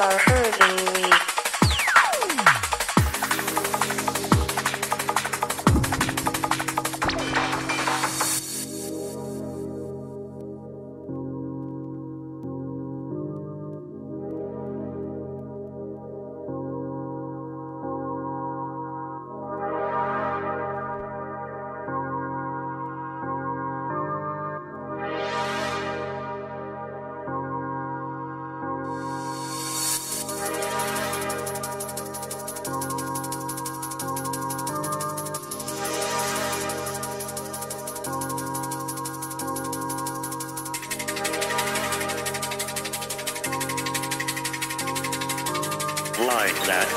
are hurting me. Like that.